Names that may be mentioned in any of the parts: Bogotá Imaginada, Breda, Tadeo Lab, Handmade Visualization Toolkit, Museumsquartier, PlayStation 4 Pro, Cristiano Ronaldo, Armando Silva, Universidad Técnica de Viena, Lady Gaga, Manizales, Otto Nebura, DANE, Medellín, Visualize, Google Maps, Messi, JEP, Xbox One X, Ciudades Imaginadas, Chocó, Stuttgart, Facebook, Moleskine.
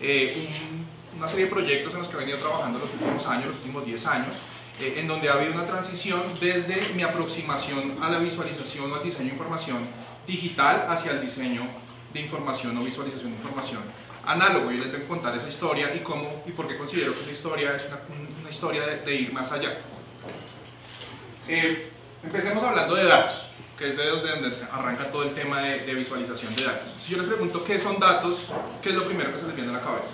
de una serie de proyectos en los que he venido trabajando los últimos años, los últimos 10 años, en donde ha habido una transición desde mi aproximación a la visualización o al diseño de información digital hacia el diseño de información o visualización de información análogo. Yo les voy a contar esa historia y cómo y por qué considero que esa historia es una historia de ir más allá. Empecemos hablando de datos, que es de donde arranca todo el tema de visualización de datos. Si yo les pregunto qué son datos, ¿qué es lo primero que se les viene a la cabeza?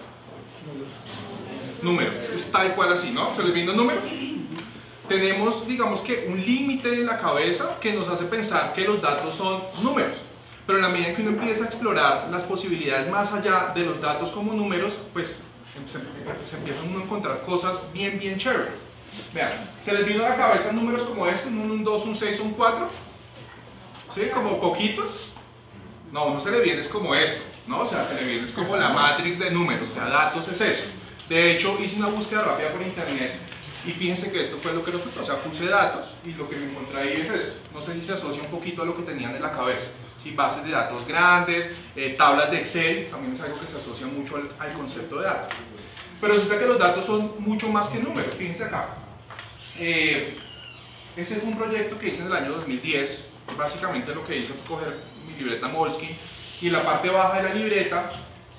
Números, es que es tal cual así, ¿no? ¿Se les vienen números? Tenemos, digamos que, un límite en la cabeza que nos hace pensar que los datos son números. Pero en la medida que uno empieza a explorar las posibilidades más allá de los datos como números, pues se empieza uno a encontrar cosas bien, bien chéveres. Vean, ¿se les vino a la cabeza números como este? Un 2, un 6, un 4. ¿Sí? ¿Como poquitos? No, uno se le viene es como esto, ¿no? O sea, se le viene es como la matrix de números, o sea, datos es eso. De hecho, hice una búsqueda rápida por internet y fíjense que esto fue lo que resultó. O sea, puse datos y lo que me encontré ahí es esto. No sé si se asocia un poquito a lo que tenían en la cabeza. ¿Sí? Bases de datos grandes, tablas de Excel, también es algo que se asocia mucho al concepto de datos. Pero resulta que los datos son mucho más que números. Fíjense acá. Ese fue un proyecto que hice en el año 2010. Básicamente lo que hice fue coger mi libreta Moleskine y en la parte baja de la libreta,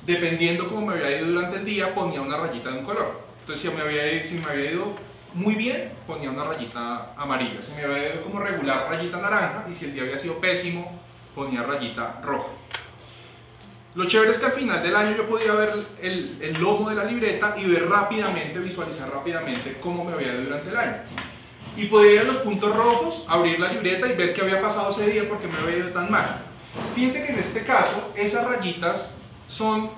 dependiendo cómo me había ido durante el día, ponía una rayita de un color. Entonces si me había ido muy bien, ponía una rayita amarilla. Si me había ido como regular, rayita naranja. Y si el día había sido pésimo, ponía rayita roja. Lo chévere es que al final del año yo podía ver el lomo de la libreta y ver rápidamente, visualizar rápidamente cómo me había ido durante el año. Y podía ir a los puntos rojos, abrir la libreta y ver qué había pasado ese día, porque me había ido tan mal. Fíjense que en este caso, esas rayitas son,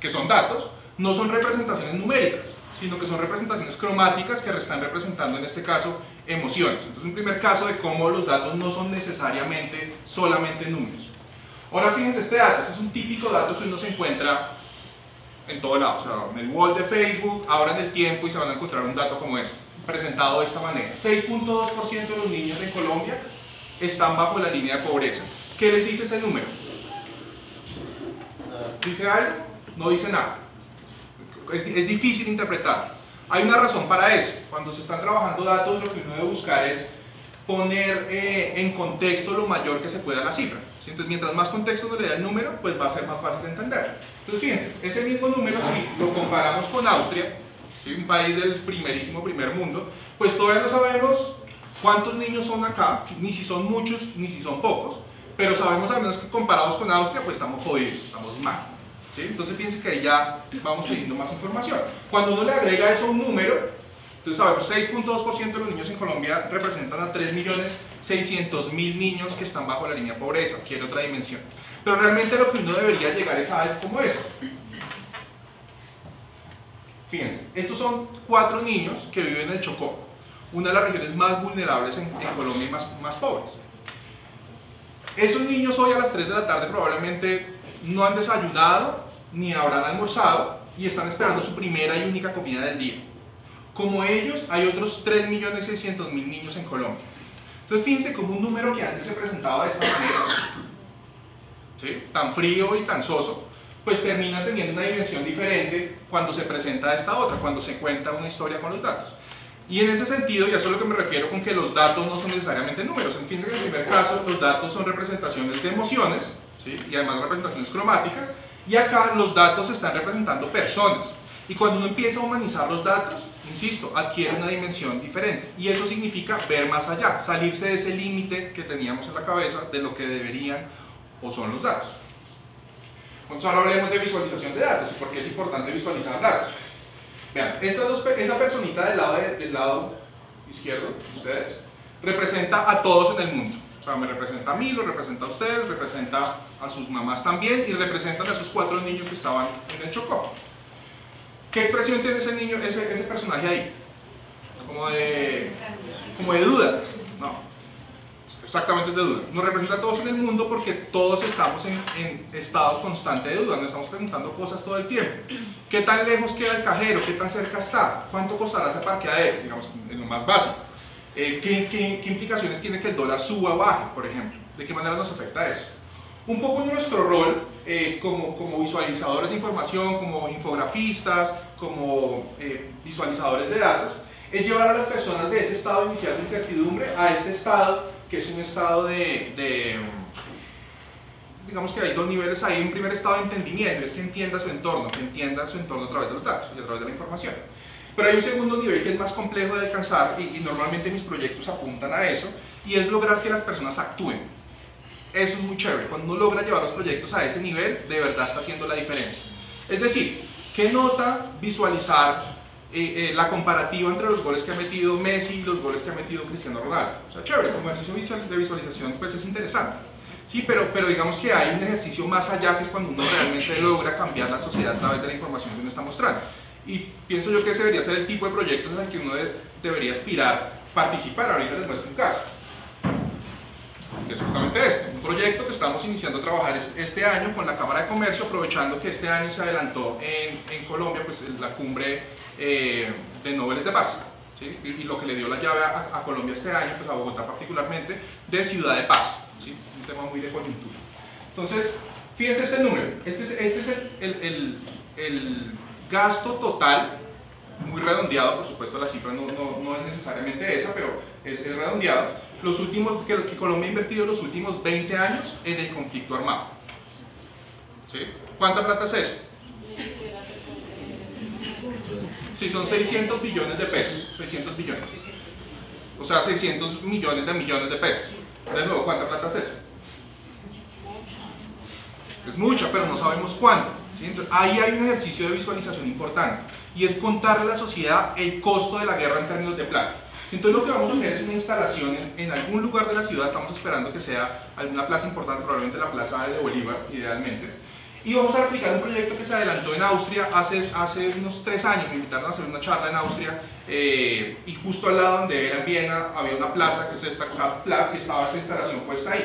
que son datos, no son representaciones numéricas, sino que son representaciones cromáticas que están representando en este caso emociones. Entonces, un primer caso de cómo los datos no son necesariamente solamente números. Ahora fíjense este dato, este es un típico dato que uno se encuentra en todo lado, o sea, en el wall de Facebook, abran el tiempo y se van a encontrar un dato como este, presentado de esta manera. 6.2% de los niños en Colombia están bajo la línea de pobreza. ¿Qué les dice ese número? ¿Dice algo? No dice nada. Es difícil interpretar. Hay una razón para eso. Cuando se están trabajando datos, lo que uno debe buscar es poner en contexto lo mayor que se pueda la cifra. ¿Sí? Entonces, mientras más contexto se le da el número, pues va a ser más fácil de entender. Entonces, fíjense, ese mismo número, si lo comparamos con Austria, ¿sí? Un país del primer mundo, pues todavía no sabemos cuántos niños son acá, ni si son muchos, ni si son pocos, pero sabemos al menos que comparados con Austria, pues estamos jodidos, estamos mal. ¿Sí? Entonces fíjense que ahí ya vamos teniendo más información. Cuando uno le agrega eso a un número, entonces sabemos 6.2% de los niños en Colombia representan a 3.600.000 niños que están bajo la línea de pobreza, quiere otra dimensión. Pero realmente lo que uno debería llegar es a algo como esto. Fíjense, estos son 4 niños que viven en el Chocó, una de las regiones más vulnerables en Colombia y más pobres. Esos niños hoy a las 3 de la tarde probablemente no han desayunado ni habrán almorzado y están esperando su primera y única comida del día. Como ellos, hay otros 3.600.000 niños en Colombia. Entonces fíjense como un número que antes se presentaba de esta manera, ¿sí? Tan frío y tan soso, pues termina teniendo una dimensión diferente cuando se presenta esta otra, cuando se cuenta una historia con los datos. Y en ese sentido, ya eso es lo que me refiero con que los datos no son necesariamente números. En fin, en el primer caso, los datos son representaciones de emociones, ¿sí? Y además representaciones cromáticas, y acá los datos están representando personas. Y cuando uno empieza a humanizar los datos, insisto, adquiere una dimensión diferente. Y eso significa ver más allá, salirse de ese límite que teníamos en la cabeza de lo que deberían o son los datos. Entonces ahora hablemos de visualización de datos y por qué es importante visualizar datos. Vean, esa personita del lado izquierdo, ustedes, representa a todos en el mundo. O sea, me representa a mí, lo representa a ustedes, representa a sus mamás también y representan a esos 4 niños que estaban en el Chocó. ¿Qué expresión tiene ese niño, ese personaje ahí? Como de duda. No, exactamente es de duda. Nos representa a todos en el mundo porque todos estamos en estado constante de duda, nos estamos preguntando cosas todo el tiempo. ¿Qué tan lejos queda el cajero? ¿Qué tan cerca está? ¿Cuánto costará ese parqueadero? Digamos, en lo más básico. ¿Qué implicaciones tiene que el dólar suba o baje, por ejemplo? ¿De qué manera nos afecta eso? Un poco nuestro rol como visualizadores de información, como infografistas, como visualizadores de datos, es llevar a las personas de ese estado inicial de incertidumbre a este estado, que es un estado de digamos que hay dos niveles ahí. Un primer estado de entendimiento, es que entienda su entorno, a través de los datos y a través de la información. Pero hay un segundo nivel que es más complejo de alcanzar, y normalmente mis proyectos apuntan a eso, y es lograr que las personas actúen. Eso es muy chévere. Cuando uno logra llevar los proyectos a ese nivel, de verdad está haciendo la diferencia. Es decir, ¿qué nota visualizar la comparativa entre los goles que ha metido Messi y los goles que ha metido Cristiano Ronaldo? O sea, chévere, como ejercicio de visualización pues es interesante. Sí, pero digamos que hay un ejercicio más allá, que es cuando uno realmente logra cambiar la sociedad a través de la información que uno está mostrando. Y pienso yo que ese debería ser el tipo de proyectos al que uno debería aspirar, participar. Ahorita les muestro un caso, que es justamente este, un proyecto que estamos iniciando a trabajar este año con la Cámara de Comercio, aprovechando que este año se adelantó en Colombia pues, la cumbre de Nobel de Paz, ¿sí? Y lo que le dio la llave a Colombia este año, pues a Bogotá particularmente, de Ciudad de Paz, ¿sí? Un tema muy de coyuntura. Entonces, fíjense este número, este es el gasto total, muy redondeado, por supuesto la cifra no es necesariamente esa, pero es redondeado, los últimos, que Colombia ha invertido los últimos 20 años en el conflicto armado. ¿Sí? ¿Cuánta plata es eso? Sí, son 600 billones de pesos, 600 billones, o sea 600 millones de pesos. De nuevo, ¿cuánta plata es eso? Es mucha, pero no sabemos cuánto. Entonces, ahí hay un ejercicio de visualización importante, y es contarle a la sociedad el costo de la guerra en términos de plata. Entonces lo que vamos a hacer es una instalación en algún lugar de la ciudad. Estamos esperando que sea alguna plaza importante, probablemente la plaza de Bolívar, idealmente, y vamos a replicar un proyecto que se adelantó en Austria hace unos 3 años. Me invitaron a hacer una charla en Austria, y justo al lado donde era en Viena había una plaza, que es esta Platz, y estaba esa instalación puesta ahí.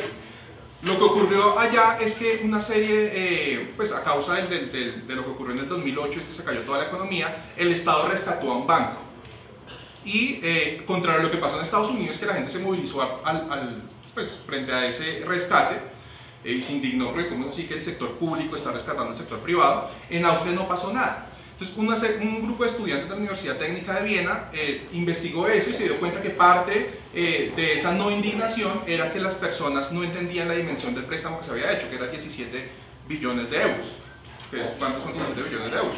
Lo que ocurrió allá es que una serie, pues a causa de lo que ocurrió en el 2008, es que se cayó toda la economía, el Estado rescató a un banco. Y contrario a lo que pasó en Estados Unidos, que la gente se movilizó pues, frente a ese rescate, y se indignó, porque cómo es así que el sector público está rescatando al sector privado, en Austria no pasó nada. Entonces un grupo de estudiantes de la Universidad Técnica de Viena investigó eso y se dio cuenta que parte de esa no indignación era que las personas no entendían la dimensión del préstamo que se había hecho, que era 17 billones de euros. ¿Cuántos son 17 billones de euros?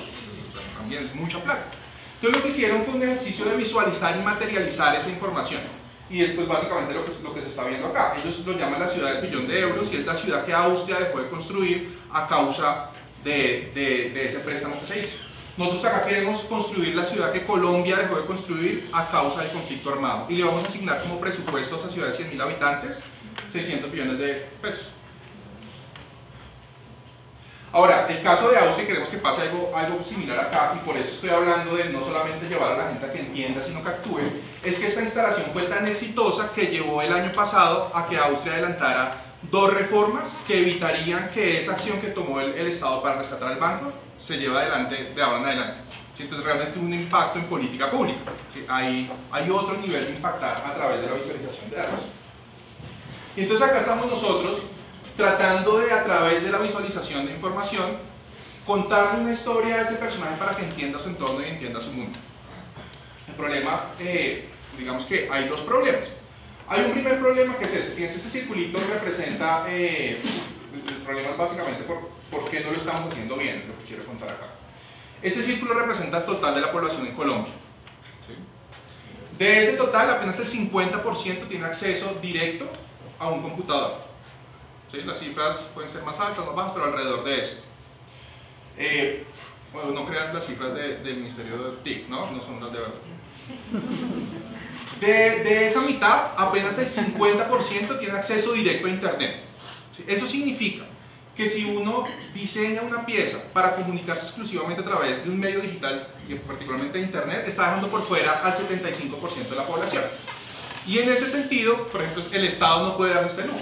Pues, también es mucha plata. Entonces lo que hicieron fue un ejercicio de visualizar y materializar esa información. Y después básicamente lo que se está viendo acá. Ellos lo llaman la ciudad del billón de euros, y es la ciudad que Austria dejó de construir a causa de ese préstamo que se hizo. Nosotros acá queremos construir la ciudad que Colombia dejó de construir a causa del conflicto armado, y le vamos a asignar como presupuesto a esa ciudad de 100.000 habitantes 600 millones de pesos. Ahora, el caso de Austria, queremos que pase algo similar acá, y por eso estoy hablando de no solamente llevar a la gente a que entienda, sino que actúe. Es que esta instalación fue tan exitosa que llevó el año pasado a que Austria adelantara 2 reformas que evitarían que esa acción que tomó el Estado para rescatar al banco se lleve adelante de ahora en adelante. ¿Sí? Entonces realmente un impacto en política pública. ¿Sí? Hay otro nivel de impactar a través de la visualización de datos. Y entonces acá estamos nosotros tratando de, a través de la visualización de información, contarle una historia a ese personaje para que entienda su entorno y entienda su mundo. El problema, digamos que hay 2 problemas. Hay un primer problema que es este. Fíjense, ese circulito representa el problema básicamente por qué no lo estamos haciendo bien, lo que quiero contar acá. Este círculo representa el total de la población en Colombia. ¿Sí? De ese total, apenas el 50% tiene acceso directo a un computador. ¿Sí? Las cifras pueden ser más altas, más bajas, pero alrededor de esto. Bueno, no creas las cifras del Ministerio de TIC, ¿no? No son las de verdad. De esa mitad, apenas el 50% tiene acceso directo a internet. Eso significa que si uno diseña una pieza para comunicarse exclusivamente a través de un medio digital, y particularmente internet, está dejando por fuera al 75% de la población. Y en ese sentido, por ejemplo, el Estado no puede darse este lujo.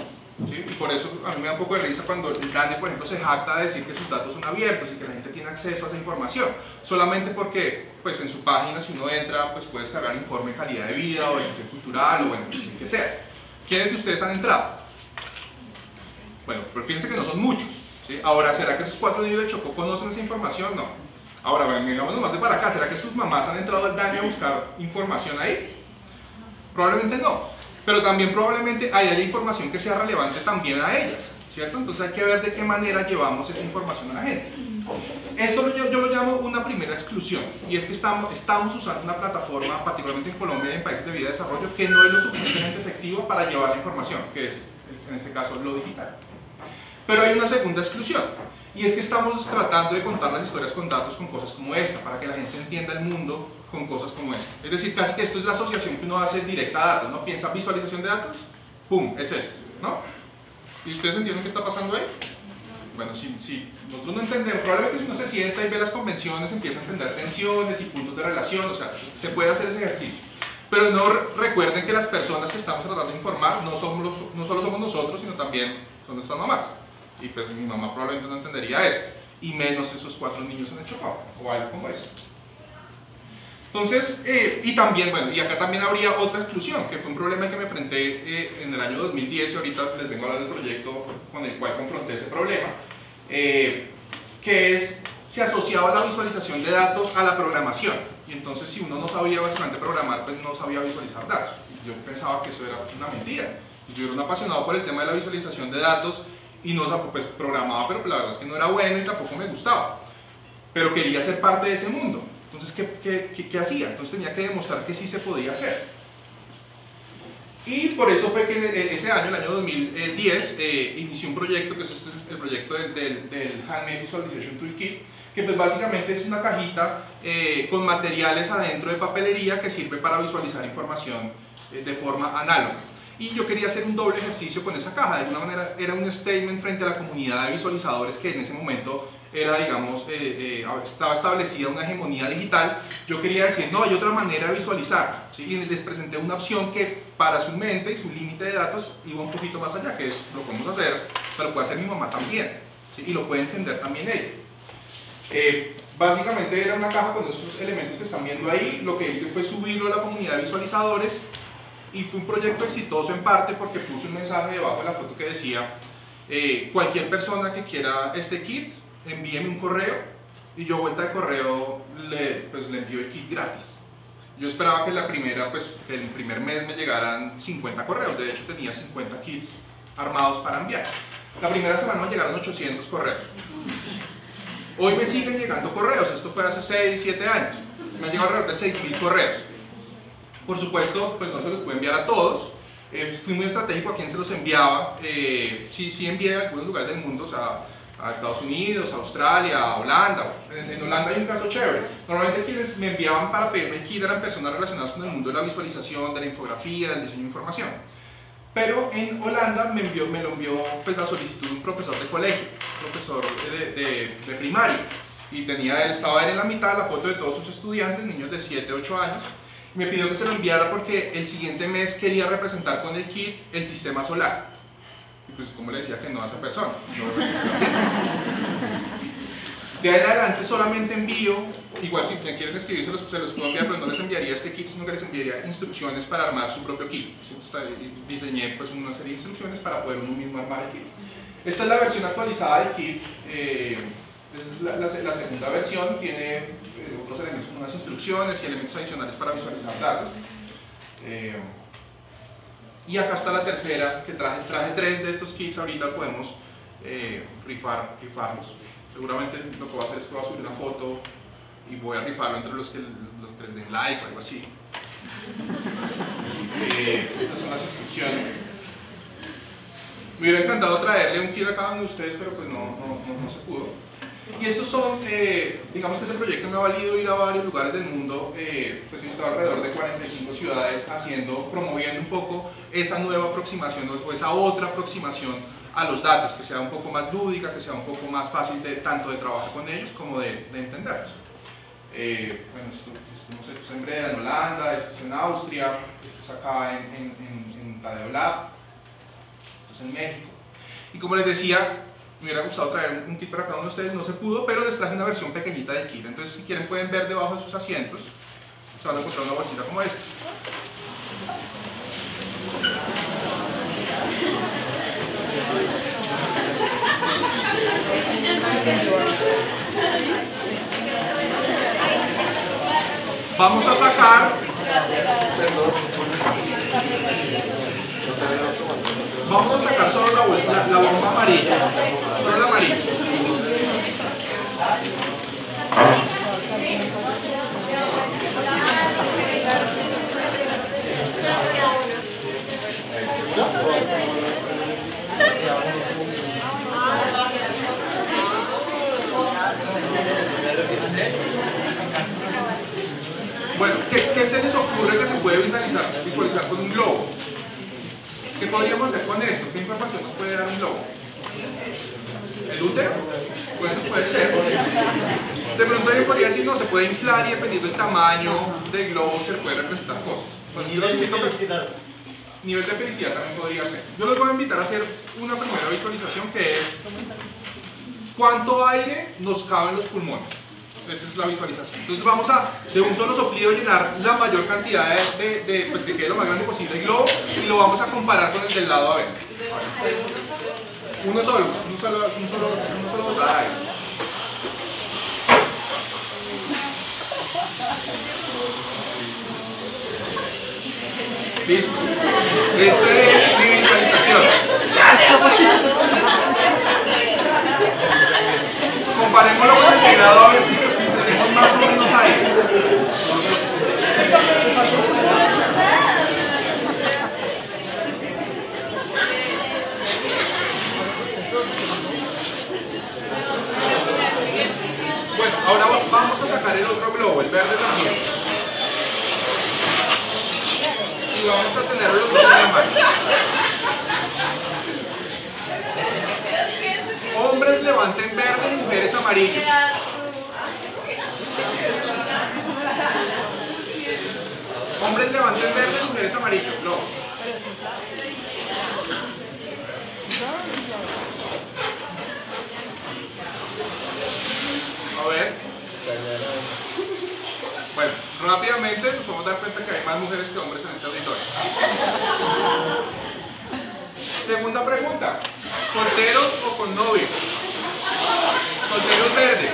¿Sí? Y por eso a mí me da un poco de risa cuando el DANE, por ejemplo, se jacta de decir que sus datos son abiertos y que la gente tiene acceso a esa información, solamente porque pues, en su página, si uno entra, pues puedes cargar informe de calidad de vida o de gestión cultural o bueno, que sea. ¿Quiénes de ustedes han entrado? Bueno, pero fíjense que no son muchos. ¿sí? Ahora, ¿será que esos 4 niños de Chocó conocen esa información? No. Ahora, vengamos nomás de para acá, ¿será que sus mamás han entrado al DANE a buscar información ahí? Probablemente no, pero también probablemente haya información que sea relevante también a ellas, ¿cierto? Entonces hay que ver de qué manera llevamos esa información a la gente. Esto yo lo llamo una primera exclusión, y es que estamos usando una plataforma, particularmente en Colombia y en países de vida de desarrollo, que no es lo suficientemente efectiva para llevar la información, que es, en este caso, lo digital. Pero hay una segunda exclusión, y es que estamos tratando de contar las historias con datos, con cosas como esta, para que la gente entienda el mundo con cosas como esta. Es decir, casi que esto es la asociación que uno hace directa a datos, ¿no? Piensa visualización de datos, ¡pum! Es esto, ¿no? ¿Y ustedes entienden qué está pasando ahí? Bueno, si nosotros no entendemos, probablemente si uno se sienta y ve las convenciones, empieza a entender tensiones y puntos de relación, o sea, se puede hacer ese ejercicio. Pero no recuerden que las personas que estamos tratando de informar no solo somos nosotros, sino también son nuestras mamás. Y pues mi mamá probablemente no entendería esto, y menos esos 4 niños en el Chocó, o algo como eso. Entonces, y también, bueno, y acá también habría otra exclusión, que fue un problema que me enfrenté en el año 2010, y ahorita les vengo a hablar del proyecto con el cual confronté ese problema, que es, se asociaba la visualización de datos a la programación, y entonces si uno no sabía básicamente programar, pues no sabía visualizar datos. Yo pensaba que eso era una mentira. Yo era un apasionado por el tema de la visualización de datos, y no, pues, programaba, pero la verdad es que no era bueno y tampoco me gustaba, pero quería ser parte de ese mundo. Entonces, ¿qué hacía? Entonces tenía que demostrar que sí se podía hacer. Y por eso fue que ese año, el año 2010, inicié un proyecto, que es el proyecto del Handmade Visualization Toolkit, que pues básicamente es una cajita con materiales adentro de papelería que sirve para visualizar información de forma análoga. Y yo quería hacer un doble ejercicio con esa caja. De alguna manera era un statement frente a la comunidad de visualizadores que en ese momento era, digamos, estaba establecida una hegemonía digital. Yo quería decir, no, hay otra manera de visualizar, ¿sí? Y les presenté una opción que para su mente y su límite de datos iba un poquito más allá, que es, lo podemos hacer, o sea, lo puede hacer mi mamá también, ¿sí? Y lo puede entender también ella. Básicamente era una caja con estos elementos que están viendo ahí. Lo que hice fue subirlo a la comunidad de visualizadores, y fue un proyecto exitoso en parte porque puse un mensaje debajo de la foto que decía, cualquier persona que quiera este kit, envíeme un correo, y yo vuelta de correo le envío el kit gratis. Yo esperaba que el primer mes me llegaran 50 correos. De hecho tenía 50 kits armados para enviar. La primera semana me llegaron 800 correos. Hoy me siguen llegando correos. Esto fue hace 6-7 años. Me han llegado alrededor de 6.000 correos. Por supuesto, pues no se los pude enviar a todos. Fui muy estratégico a quién se los enviaba. Sí envié a algunos lugares del mundo, o sea, a Estados Unidos, a Australia, a Holanda. En Holanda hay un caso chévere. Normalmente quienes me enviaban para pedirme el kit eran personas relacionadas con el mundo de la visualización, de la infografía, del diseño de información. Pero en Holanda me lo envió pues, la solicitud de un profesor de colegio, profesor de primaria. Y estaba él en la mitad, la foto de todos sus estudiantes, niños de 7, 8 años. Me pidió que se lo enviara porque el siguiente mes quería representar con el kit el sistema solar. Y pues, ¿cómo le decía que no a esa persona? De ahí en adelante solamente envío, igual si me quieren escribir se los puedo enviar, pero no les enviaría este kit, sino que les enviaría instrucciones para armar su propio kit. Entonces, diseñé pues una serie de instrucciones para poder uno mismo armar el kit. Esta es la versión actualizada del kit. Esa es la segunda versión, tiene otros elementos, unas instrucciones y elementos adicionales para visualizar datos. Y acá está la tercera, que traje 3 de estos kits. Ahorita podemos rifarlos. Seguramente lo que voy a hacer es que voy a subir una foto y voy a rifarlo entre los que les den like o algo así. Estas son las instrucciones. Me hubiera encantado traerle un kit a cada uno de ustedes, pero pues no se pudo. Y estos son, digamos que ese proyecto me ha valido ir a varios lugares del mundo, pues he estado alrededor de 45 ciudades promoviendo un poco esa nueva aproximación o esa otra aproximación a los datos, que sea un poco más lúdica, que sea un poco más fácil tanto de trabajar con ellos como de entenderlos. Bueno, esto es en Breda, en Holanda, esto es en Austria, esto es acá en Tadeo Lab, esto es en México. Y como les decía, me hubiera gustado traer un kit para cada uno de ustedes, no se pudo, pero les traje una versión pequeñita del kit. Entonces, si quieren, pueden ver debajo de sus asientos, se van a encontrar una bolsita como esta. Vamos a sacar, solo la bomba amarilla, solo la amarilla. Bueno, ¿qué se les ocurre que se puede visualizar con un globo? ¿Qué podríamos hacer con esto? ¿Qué información nos puede dar un globo? ¿El útero? Bueno, puede ser. De pronto yo podría decir, no, se puede inflar y dependiendo del tamaño del globo se pueden representar cosas. Pues, nivel de felicidad. Nivel de felicidad también podría ser. Yo les voy a invitar a hacer una primera visualización que es ¿cuánto aire nos cabe en los pulmones? Esa es la visualización. Entonces vamos a, de un solo soplido, llenar la mayor cantidad pues que quede lo más grande posible el globo y lo vamos a comparar con el del lado, a ver. Uno solo aire. Listo. Esta es mi visualización. Comparémoslo con el del lado, a ver si más o menos aire. Bueno, ahora vamos a sacar el otro globo, el verde también. Y vamos a tener los dos en la mano. Hombres levanten verde y mujeres amarillo. Hombres levanten verde, mujeres amarillo, no. A ver. Bueno, rápidamente nos podemos dar cuenta que hay más mujeres que hombres en este auditorio. Segunda pregunta. ¿Solteros o con novio? Solteros verde.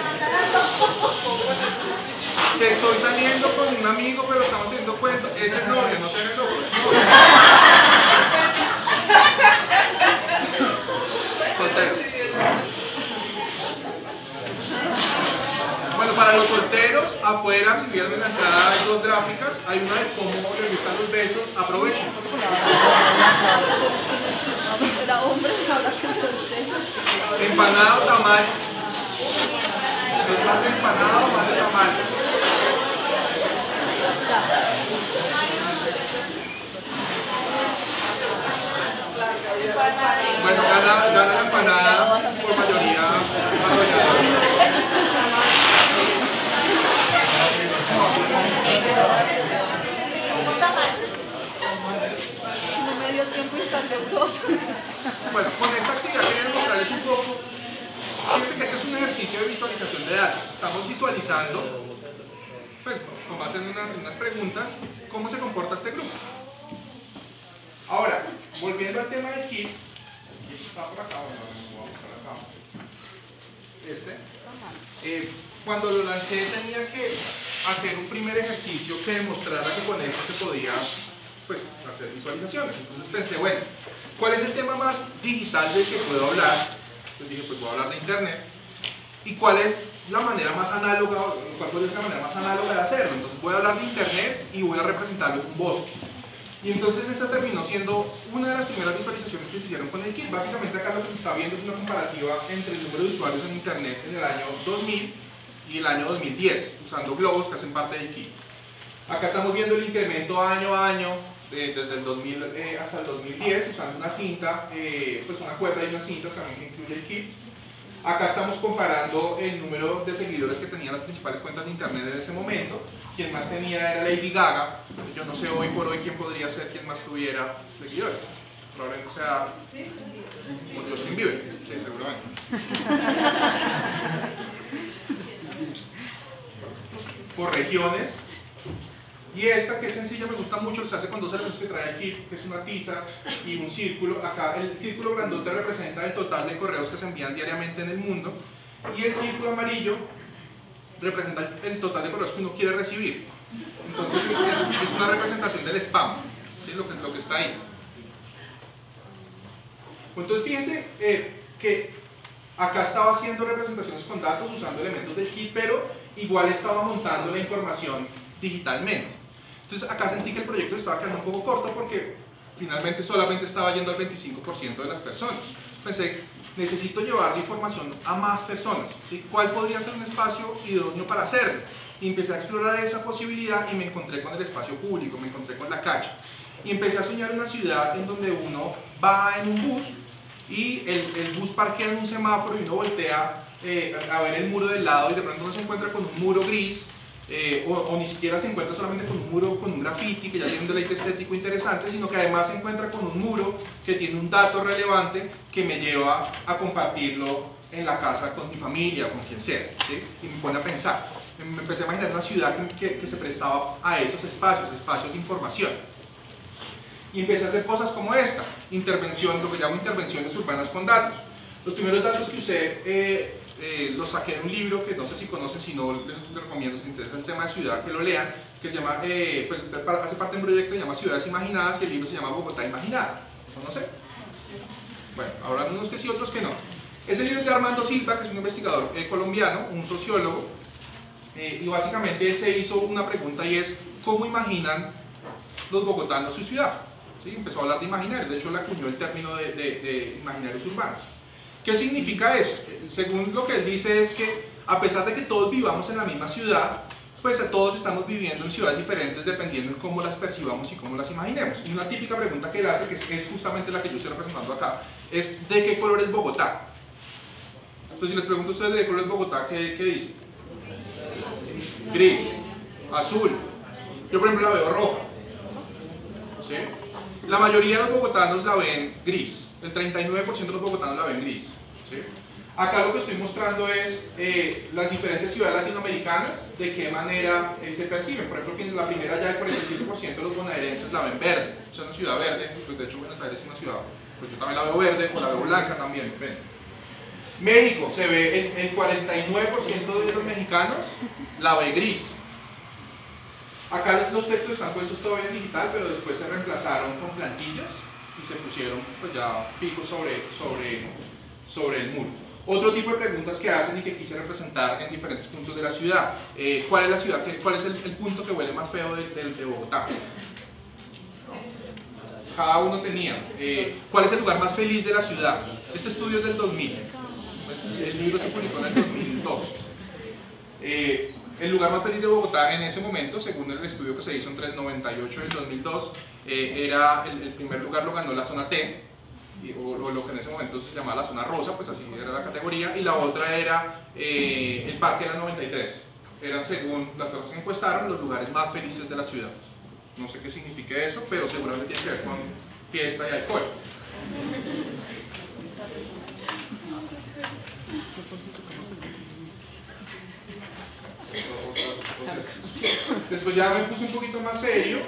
Que estoy saliendo con un amigo, pero estamos haciendo cuentos. Es el novio, no se me lo Soltero. Bueno, para los solteros, afuera, si vieron en la entrada hay dos gráficas. Hay una de cómo les gustan los besos. Aprovechen. Empanado, tamal. Más de empanado, más de tamal. Bueno, gana la empanada por mayoría. No me dio tiempo y tan deudoso. Bueno, con esta actividad quiero mostrarles un poco. Fíjense que este es un ejercicio de visualización de datos. Estamos visualizando, pues, con base en unas preguntas, cómo se comporta este grupo. Ahora, volviendo al tema del kit, está por acá, vamos a acá. Cuando lo lancé tenía que hacer un primer ejercicio que demostrara que con esto se podía, pues, hacer visualizaciones. Entonces pensé, bueno, ¿cuál es el tema más digital del que puedo hablar? Entonces dije, pues voy a hablar de internet. ¿Y cuál es la manera más análoga? ¿Cuál podría ser la manera más análoga de hacerlo? Entonces voy a hablar de internet y voy a representarlo en un bosque. Y entonces esa terminó siendo una de las primeras visualizaciones que se hicieron con el kit. Básicamente acá lo que se está viendo es una comparativa entre el número de usuarios en internet en el año 2000 y el año 2010, usando globos que hacen parte del kit. Acá estamos viendo el incremento año a año, desde el 2000 hasta el 2010, usando una cinta, pues una cuerda y una cinta también que incluye el kit. Acá estamos comparando el número de seguidores que tenían las principales cuentas de internet en ese momento. Quien más tenía era Lady Gaga. Yo no sé hoy por hoy quién podría ser quien más tuviera seguidores. Probablemente sea los que viven. Sí, seguramente. Por regiones. Y esta, que es sencilla, me gusta mucho, se hace con dos elementos que trae el kit, que es una tiza y un círculo. Acá el círculo grandote representa el total de correos que se envían diariamente en el mundo, y el círculo amarillo representa el total de correos que uno quiere recibir. Entonces es una representación del spam, ¿sí? lo que está ahí. Entonces fíjense que acá estaba haciendo representaciones con datos usando elementos del kit, pero igual estaba montando la información digitalmente. Entonces acá sentí que el proyecto estaba quedando un poco corto porque finalmente solamente estaba yendo al 25% de las personas. Pensé, necesito llevar la información a más personas, ¿sí? ¿Cuál podría ser un espacio idóneo para hacerlo? Y empecé a explorar esa posibilidad y me encontré con el espacio público, me encontré con la calle. Y empecé a soñar una ciudad en donde uno va en un bus y el bus parquea en un semáforo y uno voltea a ver el muro del lado y de pronto uno se encuentra con un muro gris o ni siquiera se encuentra solamente con un muro con un graffiti que ya tiene un deleite estético interesante, sino que además se encuentra con un muro que tiene un dato relevante que me lleva a compartirlo en la casa con mi familia, con quien sea, ¿sí? Y me pone a pensar, me empecé a imaginar una ciudad que se prestaba a esos espacios de información. Y empecé a hacer cosas como esta, intervención, lo que llamo intervenciones urbanas con datos. Los primeros datos que usé los saqué de un libro que no sé si conocen, si no les recomiendo, si les interesa el tema de ciudad, que lo lean, que se llama, pues hace parte de un proyecto que se llama Ciudades Imaginadas y el libro se llama Bogotá Imaginada. ¿No sé? Bueno, habrá unos que sí, otros que no. Ese libro es de Armando Silva, que es un investigador colombiano, un sociólogo, y básicamente él se hizo una pregunta y es, ¿cómo imaginan los bogotanos su ciudad? ¿Sí? Empezó a hablar de imaginarios, de hecho le acuñó el término de imaginarios urbanos. ¿Qué significa eso? Según lo que él dice es que a pesar de que todos vivamos en la misma ciudad, pues todos estamos viviendo en ciudades diferentes dependiendo de cómo las percibamos y cómo las imaginemos. Y una típica pregunta que él hace, que es justamente la que yo estoy representando acá, es ¿de qué color es Bogotá? Entonces si les pregunto a ustedes ¿de qué color es Bogotá? ¿Qué dicen? Gris, azul. Yo por ejemplo la veo roja, ¿sí? La mayoría de los bogotanos la ven gris, el 39% de los bogotanos la ven gris, ¿sí? Acá lo que estoy mostrando es las diferentes ciudades latinoamericanas, de qué manera se perciben. Por ejemplo, la primera ya el 47% de los bonaerenses la ven verde, o sea, una ciudad verde, pues de hecho Buenos Aires es una ciudad, pues yo también la veo verde, o la veo blanca también, ven. México, se ve el 49% de los mexicanos la ve gris. Acá los textos están puestos todavía en digital, pero después se reemplazaron con plantillas y se pusieron pues, ya fijos sobre el muro. Otro tipo de preguntas que hacen y que quise representar en diferentes puntos de la ciudad. ¿Cuál es la ciudad? ¿Cuál es el punto que huele más feo de Bogotá? Cada uno tenía. ¿Cuál es el lugar más feliz de la ciudad? Este estudio es del 2000. El libro se publicó en el 2002. El lugar más feliz de Bogotá en ese momento, según el estudio que se hizo entre el 98 y el 2002, era el primer lugar lo ganó la zona T, o lo que en ese momento se llamaba la zona rosa, pues así era la categoría, y la otra era el parque era 93. Eran, según las personas que encuestaron, los lugares más felices de la ciudad. No sé qué significa eso, pero seguramente tiene que ver con fiesta y alcohol. Después ya me puse un poquito más serio,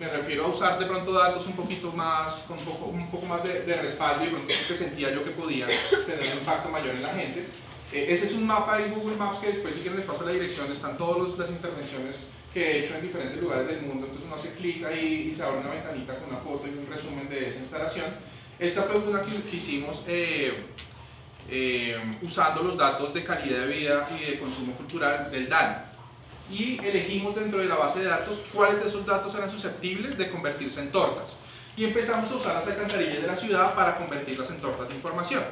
me refiero a usar de pronto datos un poquito más, con un poco más de respaldo y pronto que sentía yo que podía tener un impacto mayor en la gente. Ese es un mapa de Google Maps que después si quieren les paso la dirección, están todas las intervenciones que he hecho en diferentes lugares del mundo, entonces uno hace clic ahí y se abre una ventanita con una foto y un resumen de esa instalación. Esta fue una que hicimos usando los datos de calidad de vida y de consumo cultural del DANE. Y elegimos dentro de la base de datos cuáles de esos datos eran susceptibles de convertirse en tortas. Y empezamos a usar las alcantarillas de la ciudad para convertirlas en tortas de información.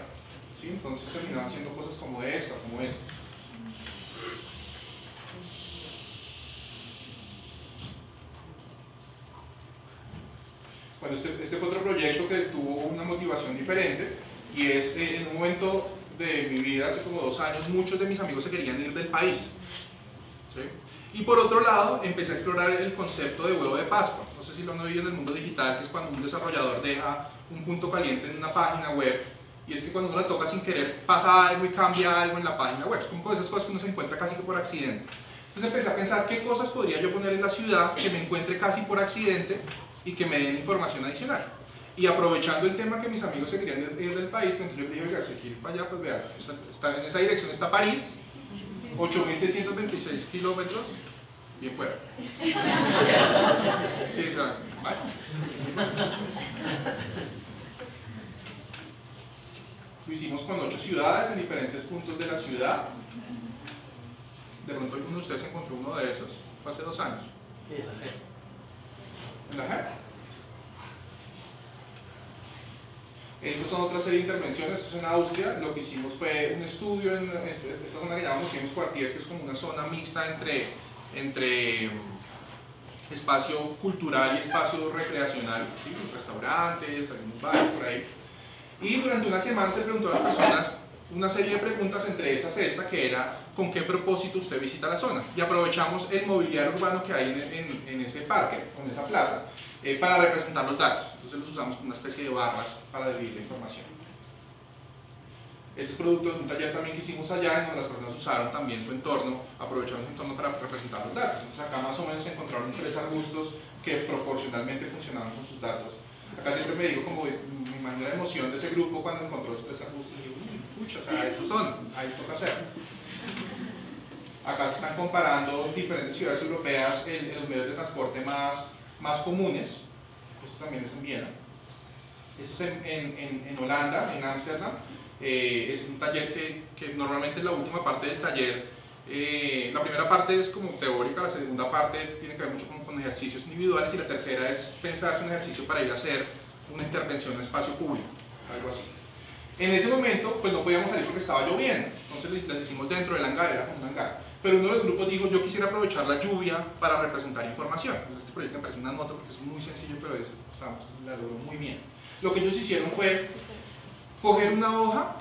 ¿Sí? Entonces terminamos haciendo cosas como esta, como esta. Bueno, este fue otro proyecto que tuvo una motivación diferente. Y es en un momento de mi vida, hace como 2 años, muchos de mis amigos se querían ir del país. ¿Sí? Y por otro lado empecé a explorar el concepto de huevo de Pascua. No sé si lo han oído en el mundo digital, que es cuando un desarrollador deja un punto caliente en una página web y es que cuando uno la toca sin querer pasa algo y cambia algo en la página web. Es como esas cosas que uno se encuentra casi que por accidente. Entonces empecé a pensar qué cosas podría yo poner en la ciudad que me encuentre casi por accidente y que me den información adicional. Y aprovechando el tema que mis amigos se querían ir del país, entonces yo le dije, oiga, si quieren para allá, pues vean, en esa dirección está París, 8.626 kilómetros, bien pueda. Sí, o sea, vale. Lo hicimos con 8 ciudades en diferentes puntos de la ciudad. De pronto alguno de ustedes encontró uno de esos, fue hace 2 años. Sí, en la JEP. ¿En la JEP? Estas son otra serie de intervenciones, esto es en Austria. Lo que hicimos fue un estudio en esta zona que llamamos Museumsquartier, que es como una zona mixta entre espacio cultural y espacio recreacional, ¿sí? Restaurantes, algunos bares por ahí. Y durante una semana se preguntó a las personas una serie de preguntas, entre esas esta que era ¿con qué propósito usted visita la zona? Y aprovechamos el mobiliario urbano que hay en ese parque, en esa plaza, para representar los datos. Entonces los usamos como una especie de barras para dividir la información. Este es producto de un taller también que hicimos allá, en donde las personas usaron también su entorno, aprovecharon su entorno para representar los datos. Entonces acá más o menos encontraron 3 arbustos que proporcionalmente funcionaban con sus datos. Acá siempre me digo, como me imagino la emoción de ese grupo cuando encontró los 3 arbustos, y digo, pucha, o sea, esos son, ahí toca hacer. Acá se están comparando diferentes ciudades europeas en los medios de transporte más comunes. Esto también es en Viena. Esto es en Holanda, en Ámsterdam. Es un taller que normalmente la última parte del taller, la primera parte es como teórica, la segunda parte tiene que ver mucho con ejercicios individuales y la tercera es pensarse un ejercicio para ir a hacer una intervención en un espacio público, algo así. En ese momento pues no podíamos salir porque estaba lloviendo, entonces las hicimos dentro del hangar, era como un hangar. Pero uno de los grupos dijo, yo quisiera aprovechar la lluvia para representar información. Pues este proyecto me parece una nota porque es muy sencillo, pero es, o sea, la logró muy bien. Lo que ellos hicieron fue coger una hoja,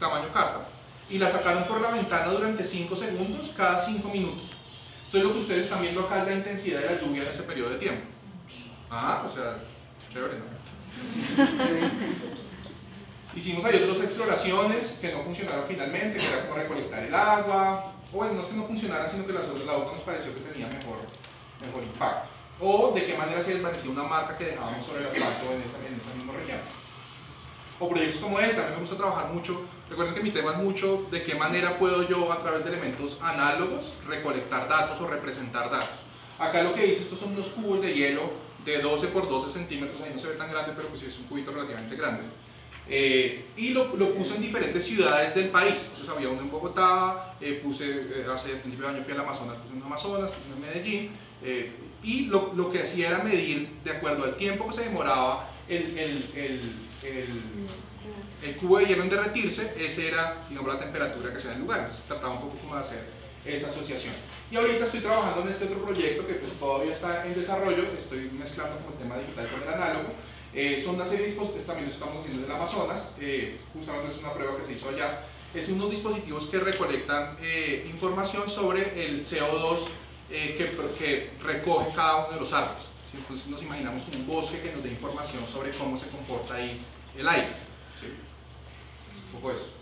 tamaño carta, y la sacaron por la ventana durante 5 segundos cada 5 minutos. Entonces lo que ustedes están viendo acá es la intensidad de la lluvia en ese periodo de tiempo. Ah, o sea, chévere, ¿no? Hicimos ahí otras exploraciones que no funcionaron finalmente, que era como recolectar el agua, o bueno, no es que no funcionara, sino que la otra nos pareció que tenía mejor impacto. O de qué manera se desvanecía una marca que dejábamos sobre el asfalto en esa misma región. O proyectos como este, a mí me gusta trabajar mucho, recuerden que mi tema es mucho de qué manera puedo yo a través de elementos análogos recolectar datos o representar datos. Acá lo que hice, estos son unos cubos de hielo de 12 por 12 centímetros, ahí no se ve tan grande, pero pues sí es un cubito relativamente grande. Y lo puse en diferentes ciudades del país. Entonces había uno en Bogotá, hace el principio de año fui al Amazonas, puse uno en Amazonas, puse uno en Medellín, y lo que hacía era medir de acuerdo al tiempo que se demoraba el cubo de hielo en derretirse. Esa era, digamos, la temperatura que se da en el lugar. Entonces trataba un poco como de hacer esa asociación. Y ahorita estoy trabajando en este otro proyecto que pues todavía está en desarrollo, estoy mezclando con el tema digital con el análogo. Son una serie de dispositivos, también lo estamos haciendo en el Amazonas, justamente es una prueba que se hizo allá. Es unos dispositivos que recolectan información sobre el CO2 que recoge cada uno de los árboles, ¿sí? Entonces nos imaginamos como un bosque que nos dé información sobre cómo se comporta ahí el aire, ¿sí? Un poco eso.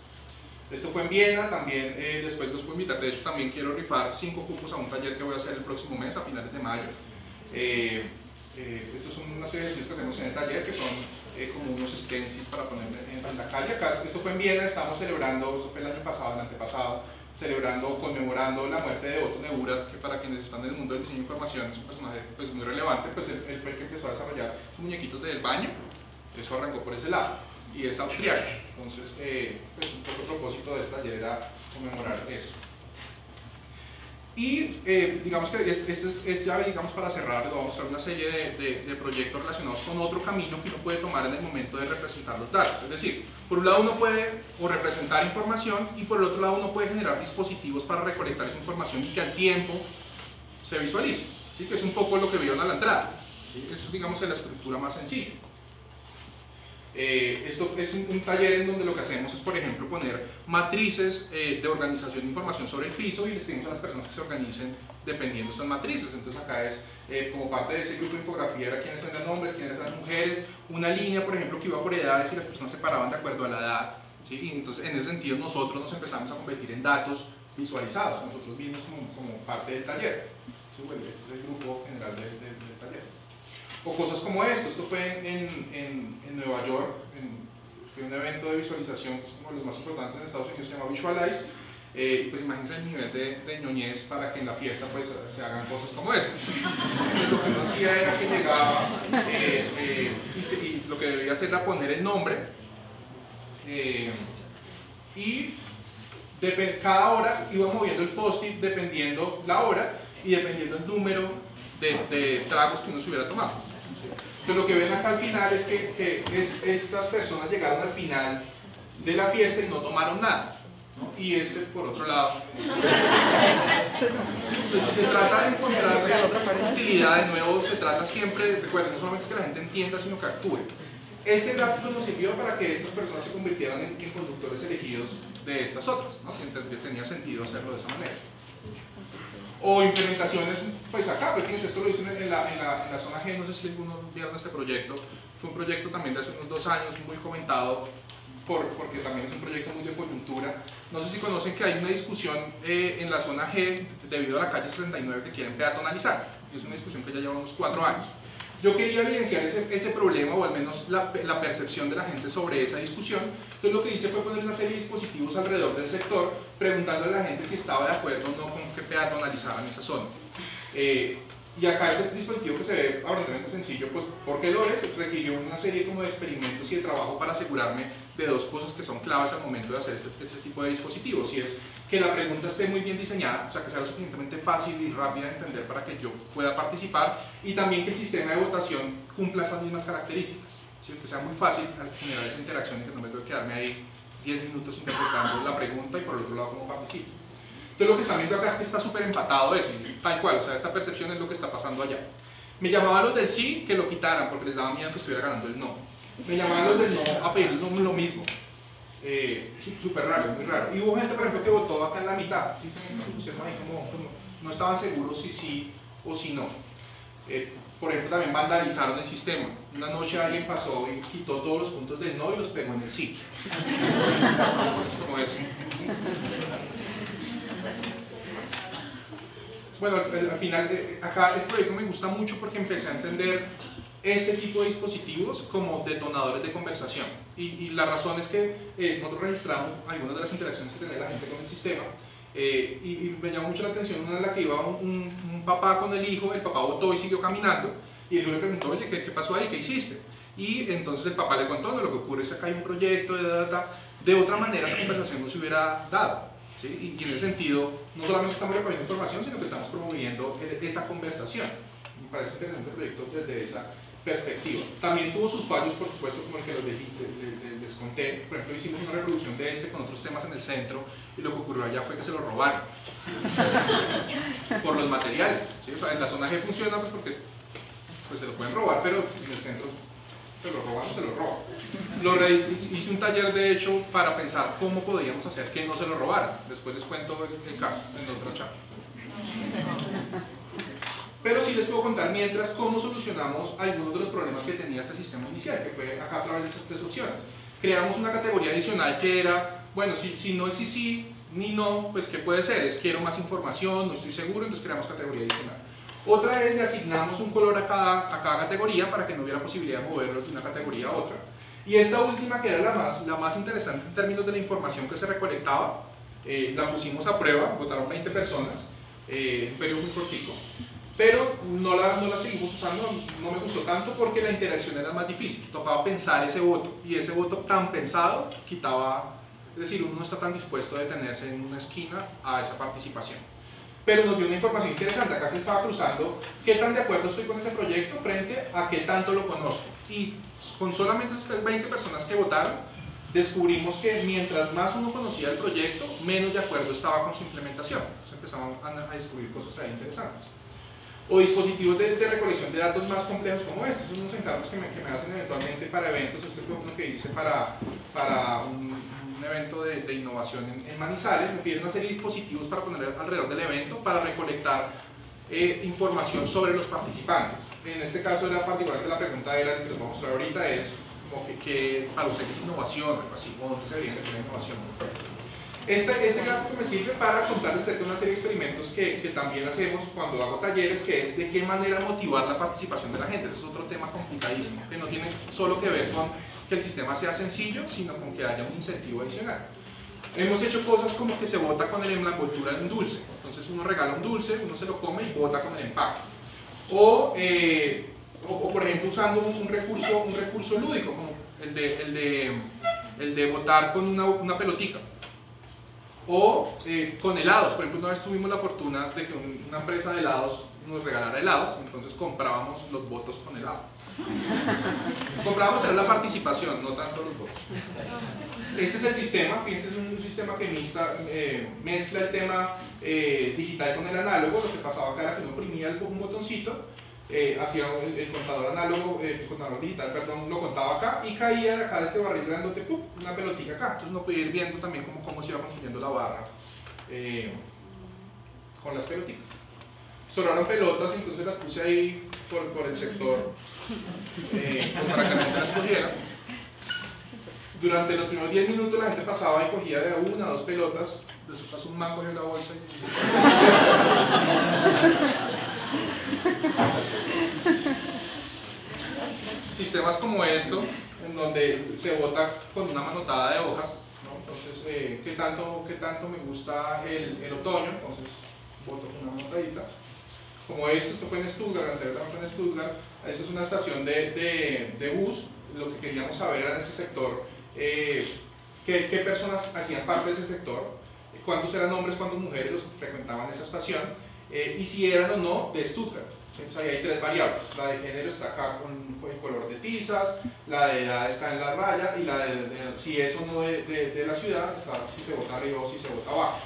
Esto fue en Viena, también después los puedo invitar, de hecho también quiero rifar 5 cupos a un taller que voy a hacer el próximo mes, a finales de mayo. Estos son una serie de ejercicios que hacemos en el taller, que son como unos stencils para poner en la calle. Acá, esto fue en Viena, estábamos celebrando, esto fue el año pasado, el antepasado, conmemorando la muerte de Otto Nebura, que para quienes están en el mundo del diseño de información es un personaje pues, muy relevante, pues él fue el que empezó a desarrollar sus muñequitos del baño, eso arrancó por ese lado, y es austriaco. Entonces, pues, un poco el propósito de este taller era conmemorar eso. Y digamos que ya digamos para cerrar les voy a mostrar una serie de proyectos relacionados con otro camino que uno puede tomar en el momento de representar los datos. Es decir, por un lado uno puede o representar información y por el otro lado uno puede generar dispositivos para recolectar esa información y que al tiempo se visualice, ¿sí? Que es un poco lo que vieron a la entrada, ¿sí? Eso digamos es la estructura más sencilla. Esto es un taller en donde lo que hacemos es, por ejemplo, poner matrices de organización de información sobre el piso y les pedimos a las personas que se organicen dependiendo de esas matrices. Entonces acá es, como parte de ese grupo de infografía, era quiénes eran hombres, quiénes eran mujeres, una línea, por ejemplo, que iba por edades y las personas se paraban de acuerdo a la edad, ¿sí? Y entonces en ese sentido nosotros nos empezamos a convertir en datos visualizados nosotros mismos como parte del taller. Este es el grupo general del taller. O cosas como esto. Esto fue en Nueva York. Fue un evento de visualización, pues, como los más importantes en Estados Unidos, se llama Visualize. Pues imagínense el nivel de ñoñez para que en la fiesta pues, se hagan cosas como esta. Entonces, lo que uno hacía era que llegaba y lo que debía hacer era poner el nombre y cada hora iba moviendo el post-it dependiendo la hora y dependiendo el número de tragos que uno se hubiera tomado. Entonces lo que ven acá al final es que estas personas llegaron al final de la fiesta y no tomaron nada, ¿no? Y este por otro lado. Entonces se trata de encontrar utilidad de nuevo, se trata siempre, recuerden, no solamente es que la gente entienda sino que actúe. Ese gráfico nos sirvió para que estas personas se convirtieran en conductores elegidos de estas otras, ¿no? Que tenía sentido hacerlo de esa manera. O implementaciones, pues acá, fíjense, esto lo hice en la zona G, no sé si algunos vieron este proyecto, fue un proyecto también de hace unos 2 años, muy comentado, porque también es un proyecto muy de coyuntura. No sé si conocen que hay una discusión en la zona G, debido a la calle 69, que quieren peatonalizar, y es una discusión que ya lleva unos 4 años. Yo quería evidenciar ese problema, o al menos la percepción de la gente sobre esa discusión. Entonces lo que hice fue poner una serie de dispositivos alrededor del sector, preguntándole a la gente si estaba de acuerdo o no con que peatonalizaran esa zona. Y acá este dispositivo que se ve aparentemente sencillo, pues porque lo es, requirió una serie como de experimentos y de trabajo para asegurarme de 2 cosas que son claves al momento de hacer este tipo de dispositivos, y es que la pregunta esté muy bien diseñada, o sea que sea lo suficientemente fácil y rápida de entender para que yo pueda participar, y también que el sistema de votación cumpla esas mismas características, ¿sí? Que sea muy fácil generar esa interacción y que no me tengo que quedarme ahí 10 minutos interpretando la pregunta y por el otro lado cómo participo. Entonces lo que están viendo acá es que está súper empatado eso, tal cual, o sea, esta percepción es lo que está pasando allá. Me llamaban los del sí que lo quitaran porque les daba miedo que estuviera ganando el no. Me llamaban los del no a pedir lo mismo. Súper raro, muy raro. Y hubo gente, por ejemplo, que votó acá en la mitad. No estaban seguros si sí o si no. Por ejemplo, también vandalizaron el sistema. Una noche alguien pasó y quitó todos los puntos del no y los pegó en el sí. Como eso. Bueno, al final, acá este proyecto me gusta mucho porque empecé a entender este tipo de dispositivos como detonadores de conversación. Y la razón es que nosotros registramos algunas de las interacciones que tenía la gente con el sistema. Y me llamó mucho la atención una en la que iba un papá con el hijo, el papá votó y siguió caminando. Y el hijo le preguntó, oye, ¿qué pasó ahí? ¿Qué hiciste? Y entonces el papá le contó, no, lo que ocurre es que acá hay un proyecto, de otra manera esa conversación no se hubiera dado. ¿Sí? Y en ese sentido, no solamente estamos recogiendo información, sino que estamos promoviendo esa conversación. Me parece interesante el proyecto desde esa perspectiva. También tuvo sus fallos, por supuesto, como el que les conté. Por ejemplo, hicimos una reproducción de este con otros temas en el centro y lo que ocurrió allá fue que se lo robaron por los materiales. ¿Sí? O sea, en la zona G funciona pues, porque pues, se lo pueden robar, pero en el centro se lo roban. Hice un taller de hecho para pensar cómo podíamos hacer que no se lo robaran. Después les cuento el caso en otra charla. Pero sí les puedo contar mientras cómo solucionamos algunos de los problemas que tenía este sistema inicial, que fue acá a través de estas 3 opciones. Creamos una categoría adicional que era, bueno, si no es sí ni no, pues ¿qué puede ser? Es quiero más información, no estoy seguro, entonces creamos categoría adicional. Otra vez le asignamos un color a cada categoría para que no hubiera posibilidad de moverlo de una categoría a otra. Y esta última, que era la más interesante en términos de la información que se recolectaba, la pusimos a prueba, votaron 20 personas, un periodo muy cortico. Pero no la seguimos usando, no me gustó tanto porque la interacción era más difícil, tocaba pensar ese voto, y ese voto tan pensado quitaba, es decir, uno no está tan dispuesto a detenerse en una esquina a esa participación. Pero nos dio una información interesante, acá se estaba cruzando qué tan de acuerdo estoy con ese proyecto frente a qué tanto lo conozco. Y con solamente esas 20 personas que votaron, descubrimos que mientras más uno conocía el proyecto, menos de acuerdo estaba con su implementación. Entonces empezamos a descubrir cosas ahí interesantes. O dispositivos de recolección de datos más complejos como estos, son unos encargos que me hacen eventualmente para eventos. Este fue uno que hice para un evento de innovación en Manizales. Me piden una serie de dispositivos para poner alrededor del evento para recolectar información sobre los participantes. En este caso, particularmente la pregunta era, que les voy a mostrar ahorita, es como que para usted qué es innovación, algo así, o dónde se viene la innovación. Este gráfico me sirve para contarles acerca de una serie de experimentos que también hacemos cuando hago talleres, que es de qué manera motivar la participación de la gente. Ese es otro tema complicadísimo, que no tiene solo que ver con que el sistema sea sencillo, sino con que haya un incentivo adicional. Hemos hecho cosas como que se vota con la envoltura de un dulce. Entonces uno regala un dulce, uno se lo come y vota con el empaque. O por ejemplo usando un recurso lúdico, como el de votar con una pelotica. O con helados. Por ejemplo, una vez tuvimos la fortuna de que una empresa de helados nos regalara helados, entonces comprábamos los votos con helado. Comprábamos era la participación, no tanto los votos. Este es el sistema, fíjense, es un sistema que mezcla el tema digital con el análogo. Lo que pasaba acá era que uno oprimía un botoncito, hacía el contador análogo, el contador digital, perdón, lo contaba acá y caía de acá de este barril grandote, ¡pum!, una pelotita acá. Entonces uno podía ir viendo también cómo se iba construyendo la barra con las pelotitas. Sobraron pelotas, entonces las puse ahí por el sector para que la gente las cogiera. Durante los primeros 10 minutos la gente pasaba y cogía de una a dos pelotas. Después un man cogió la bolsa y... Sistemas como esto, en donde se vota con una manotada de hojas, ¿no? Entonces, ¿qué tanto me gusta el otoño? Entonces, voto con una manotadita. Como esto fue en Stuttgart, esta es una estación de bus. Lo que queríamos saber era en ese sector, qué personas hacían parte de ese sector, cuántos eran hombres, cuántas mujeres los que frecuentaban esa estación, y si eran o no de Stuttgart. Entonces ahí hay tres variables: la de género está acá con el color de tizas, la de edad está en la raya, y la de si es o no de la ciudad, está si se vota arriba o si se vota abajo.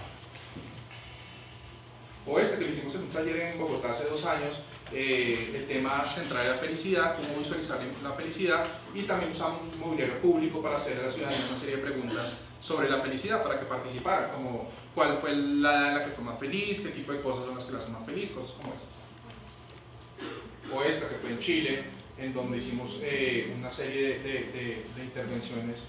O este que lo hicimos en un taller en Bogotá hace 2 años, el tema central de la felicidad, cómo visualizar la felicidad, y también usamos un mobiliario público para hacer a la ciudadanía una serie de preguntas sobre la felicidad para que participara, como cuál fue la edad en la que fue más feliz, qué tipo de cosas son las que la hacen más feliz, cosas como esta. O esta que fue en Chile, en donde hicimos una serie de intervenciones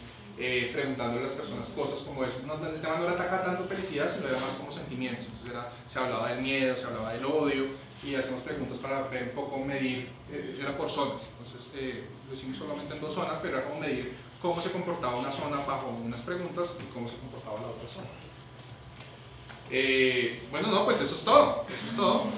preguntándole a las personas cosas como es, el tema no era atacar tanto felicidad, sino era más como sentimientos. Entonces se hablaba del miedo, se hablaba del odio, y hacemos preguntas para ver un poco medir, era por zonas. Entonces lo hicimos solamente en 2 zonas, pero era como medir cómo se comportaba una zona bajo unas preguntas y cómo se comportaba la otra zona. Bueno, no, pues eso es todo, eso es todo.